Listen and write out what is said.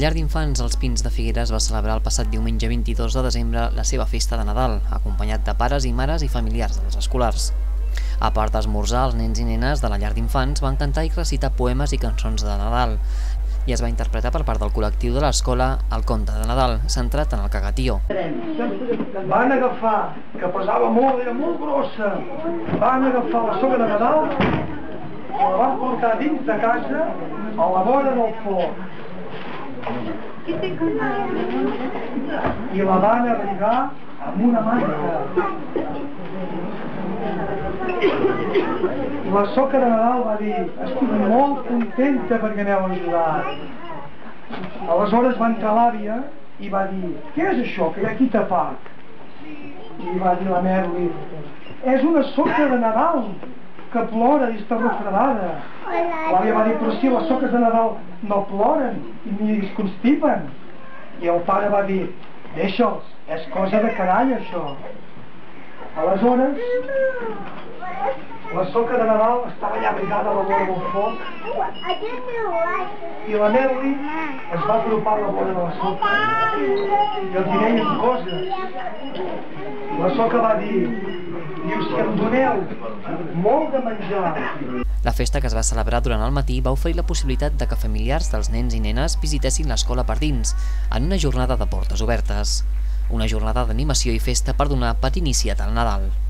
La llar d'infants Els Pins de Figueres va celebrar el passat diumenge 22 de desembre la seva festa de Nadal, acompanyat de pares i mares i familiars dels escolars. A part d'esmorzar, els nens i nenes de la llar d'infants van cantar i recitar poemes i cançons de Nadal, i es va interpretar per part del col·lectiu de l'escola El Conte de Nadal, centrat en el Cagatió. Van agafar, que pesava molt, era molt grossa, van agafar la soga de Nadal i la van portar dins de casa a la vora del foc. I la van arribar amb una manta. La soca de Nadal va dir: estic molt contenta perquè aneu a ajudar. Aleshores va entrar l'àvia i va dir: què és això que hi ha aquí tapat? I va dir la Merli: és una soca de Nadal que plora i està refredada. L'àvia va dir: però si les soques de Nadal no ploren ni es constipen. I el pare va dir: deixa'ls, és cosa de carall això. Aleshores, la soca de Nadal estava allà brigada a la vora del foc i la Merli es va apropar a la vora de la soca i els deien coses. La soca va dir: dius que em doneu molt de menjar. La festa que es va celebrar durant el matí va oferir la possibilitat de que familiars dels nens i nenes visitessin l'escola per dins, en una jornada de portes obertes. Una jornada d'animació i festa per donar petit iniciat al Nadal.